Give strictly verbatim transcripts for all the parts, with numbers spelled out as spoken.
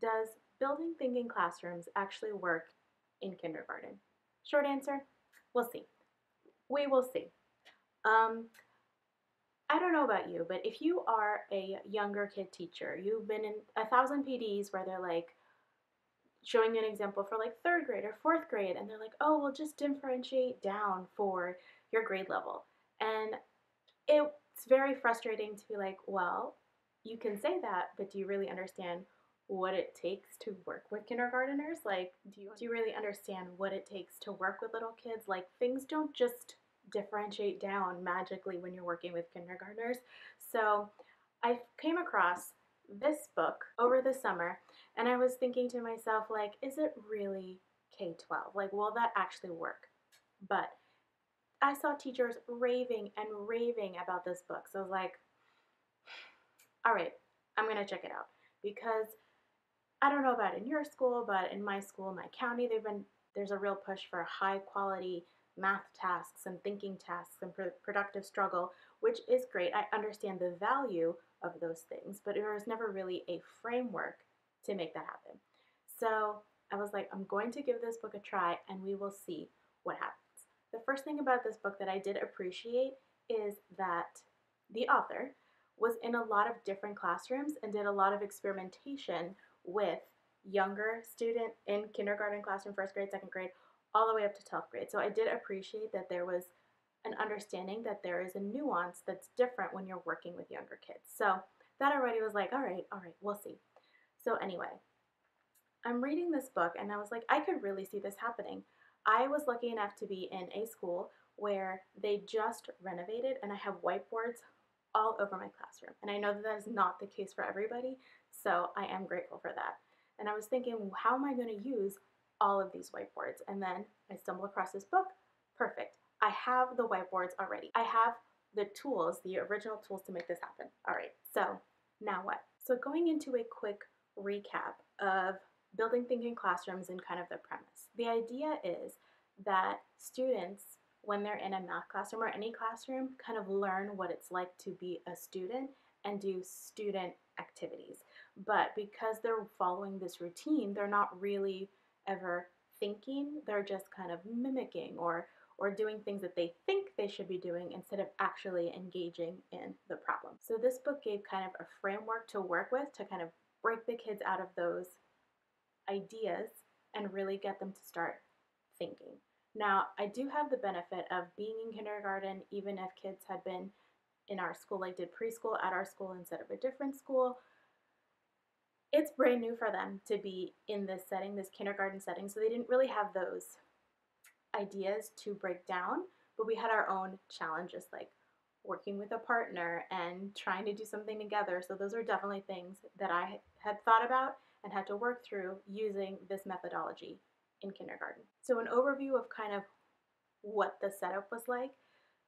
does Building Thinking Classrooms actually work in kindergarten? Short answer, we'll see. We will see. Um, I don't know about you, but if you are a younger kid teacher, you've been in a thousand P Ds where they're like showing you an example for like third grade or fourth grade, and they're like, oh, we'll just differentiate down for your grade level. And it's very frustrating to be like, well, you can say that, but do you really understand what it takes to work with kindergarteners? Like, do you, do you really understand what it takes to work with little kids? Like, things don't just differentiate down magically when you're working with kindergarteners. So I came across this book over the summer, and I was thinking to myself, like, is it really K twelve? Like, will that actually work? But I saw teachers raving and raving about this book, so I was like, all right, I'm gonna check it out, because I don't know about in your school, but in my school, my county, they've been there's a real push for high quality math tasks and thinking tasks and pro productive struggle, which is great. I understand the value of those things, but there was never really a framework to make that happen. So I was like, I'm going to give this book a try, and we will see what happens. The first thing about this book that I did appreciate is that the author was in a lot of different classrooms and did a lot of experimentation with younger student in kindergarten classroom, first grade, second grade, all the way up to twelfth grade. So I did appreciate that there was an understanding that there is a nuance that's different when you're working with younger kids. So that already was like, all right, all right, we'll see. So anyway, I'm reading this book and I was like, I could really see this happening. I was lucky enough to be in a school where they just renovated and I have whiteboards all over my classroom. And I know that that is not the case for everybody, so I am grateful for that. And I was thinking, how am I going to use all of these whiteboards? And then I stumbled across this book. Perfect. I have the whiteboards already. I have the tools, the original tools to make this happen. All right, so now what? So going into a quick recap of Building Thinking Classrooms and kind of the premise. The idea is that students, when they're in a math classroom or any classroom, kind of learn what it's like to be a student and do student activities. But because they're following this routine, they're not really ever thinking, they're just kind of mimicking or or doing things that they think they should be doing instead of actually engaging in the problem. So this book gave kind of a framework to work with to kind of break the kids out of those ideas and really get them to start thinking. Now, I do have the benefit of being in kindergarten, even if kids had been in our school, like did preschool at our school instead of a different school. It's brand new for them to be in this setting, this kindergarten setting, so they didn't really have those ideas to break down, but we had our own challenges, like working with a partner and trying to do something together. So those are definitely things that I had thought about and had to work through using this methodology in kindergarten. So an overview of kind of what the setup was like.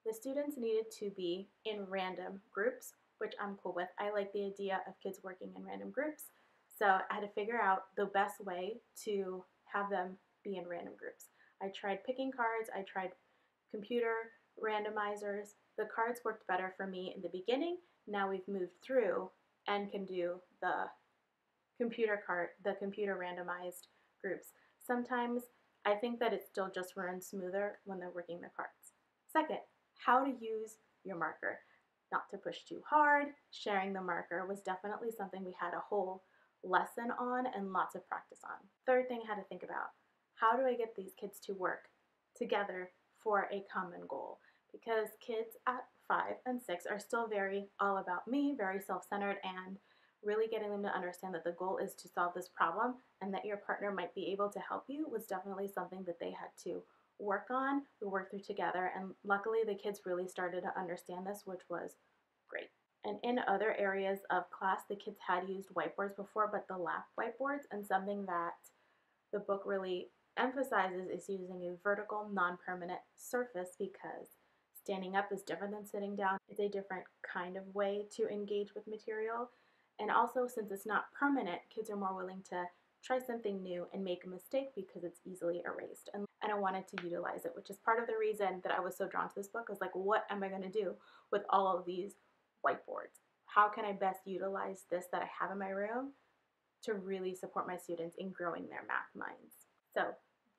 The students needed to be in random groups, which I'm cool with. I like the idea of kids working in random groups. So I had to figure out the best way to have them be in random groups. I tried picking cards, I tried computer randomizers. The cards worked better for me in the beginning. Now we've moved through and can do the computer card, the computer randomized groups. Sometimes I think that it still just runs smoother when they're working the cards. Second, how to use your marker. Not to push too hard, sharing the marker was definitely something we had a whole lesson on and lots of practice on. Third thing I had to think about, how do I get these kids to work together for a common goal? Because kids at five and six are still very all about me, very self-centered, and really getting them to understand that the goal is to solve this problem and that your partner might be able to help you was definitely something that they had to work on. We worked through together, and luckily the kids really started to understand this, which was great. And in other areas of class, the kids had used whiteboards before, but the lap whiteboards, and something that the book really emphasizes is using a vertical, non-permanent surface, because standing up is different than sitting down. It's a different kind of way to engage with material. And also, since it's not permanent, kids are more willing to try something new and make a mistake because it's easily erased. And I wanted to utilize it, which is part of the reason that I was so drawn to this book. I was like, what am I going to do with all of these whiteboards? How can I best utilize this that I have in my room to really support my students in growing their math minds. So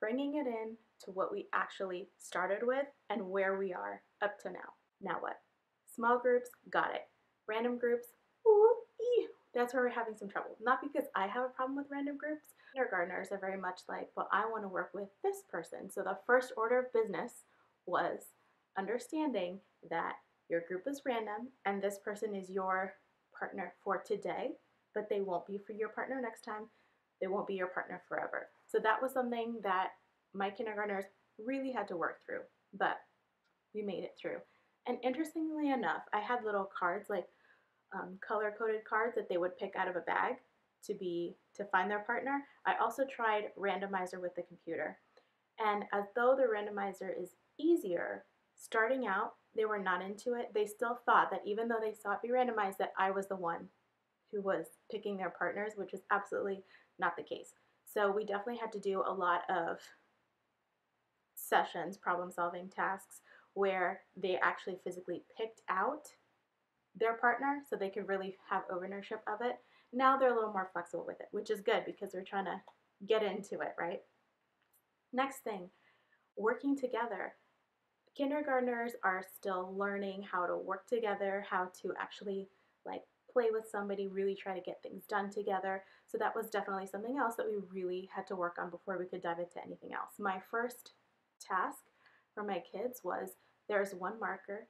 bringing it in to what we actually started with and where we are up to now. Now what? Small groups, got it. Random groups, ooh, ee, that's where we're having some trouble. Not because I have a problem with random groups. Kindergartners are very much like, well, I want to work with this person. So the first order of business was understanding that your group is random and this person is your partner for today, but they won't be for your partner next time. They won't be your partner forever. So that was something that my kindergartners really had to work through, but we made it through. And interestingly enough, I had little cards, like um, color-coded cards that they would pick out of a bag to be to find their partner. I also tried randomizer with the computer. And as though the randomizer is easier, starting out, they were not into it. They still thought that even though they saw it be randomized, that I was the one who was picking their partners, which was absolutely not the case. So we definitely had to do a lot of sessions, problem-solving tasks, where they actually physically picked out their partner so they could really have ownership of it. Now they're a little more flexible with it, which is good because we're trying to get into it, right? Next thing, working together. Kindergartners are still learning how to work together, how to actually like play with somebody, really try to get things done together. So that was definitely something else that we really had to work on before we could dive into anything else. My first task for my kids was, there's one marker,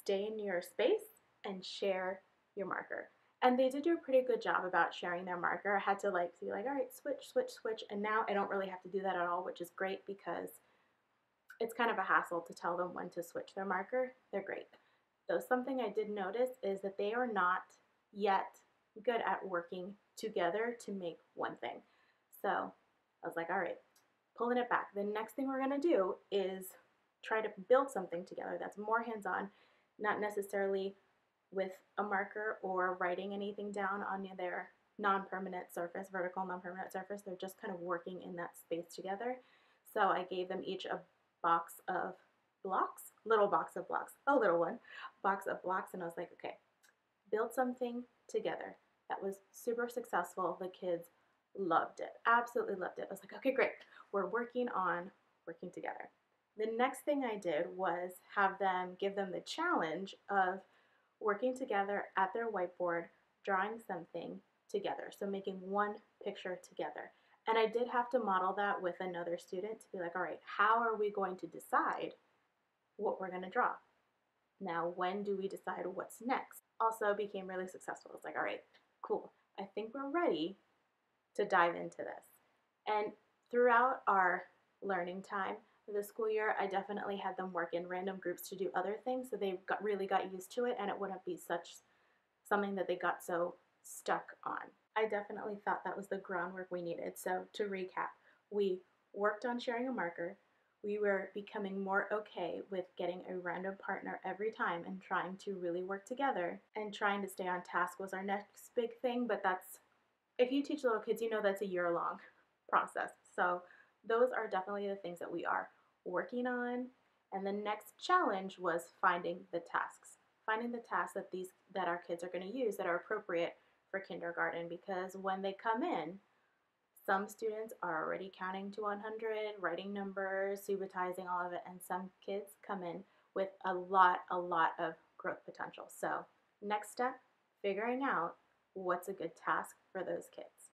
stay in your space and share your marker. And they did do a pretty good job about sharing their marker. I had to like be like, all right, switch, switch, switch. And now I don't really have to do that at all, which is great because it's kind of a hassle to tell them when to switch their marker. They're great. Though something I did notice is that they are not yet good at working together to make one thing. So I was like, all right, pulling it back. The next thing we're going to do is try to build something together that's more hands-on, not necessarily with a marker or writing anything down on their non-permanent surface, vertical non-permanent surface. They're just kind of working in that space together. So I gave them each a box of blocks, little box of blocks, a little one, box of blocks, and I was like, okay, build something together. That was super successful. The kids loved it, absolutely loved it. I was like, okay, great. We're working on working together. The next thing I did was have them, give them the challenge of working together at their whiteboard, drawing something together. So making one picture together. And I did have to model that with another student to be like, all right, how are we going to decide what we're going to draw? Now, when do we decide what's next? Also became really successful. It's like, all right, cool. I think we're ready to dive into this. And throughout our learning time for the school year, I definitely had them work in random groups to do other things. So they got, really got used to it, and it wouldn't be such something that they got so stuck on. I definitely thought that was the groundwork we needed. So to recap, we worked on sharing a marker. We were becoming more okay with getting a random partner every time and trying to really work together, and trying to stay on task was our next big thing. But that's, if you teach little kids, you know that's a year long process. So those are definitely the things that we are working on. And the next challenge was finding the tasks, finding the tasks that these, that our kids are going to use that are appropriate for kindergarten, because when they come in, some students are already counting to one hundred, writing numbers, subitizing, all of it, and some kids come in with a lot, a lot of growth potential. So next step, figuring out what's a good task for those kids.